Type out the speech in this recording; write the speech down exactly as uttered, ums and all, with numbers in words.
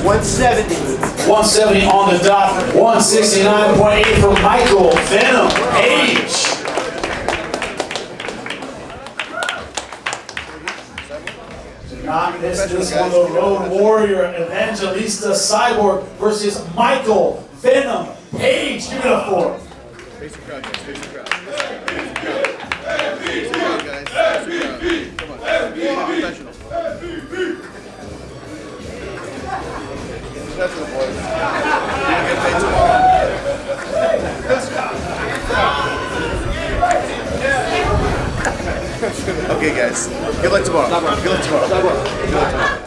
one seventy. one seventy on the dot. one sixty-nine point eight from Michael Venom Page. Do not miss this one, the Road Warrior, Evangelista Cyborg versus Michael Venom Page. Give it up for him. Face the crowd, guys. Face the crowd. Come on, guys. Come on. That's the boys. Okay, guys. Good luck tomorrow. Good luck tomorrow. Good luck tomorrow.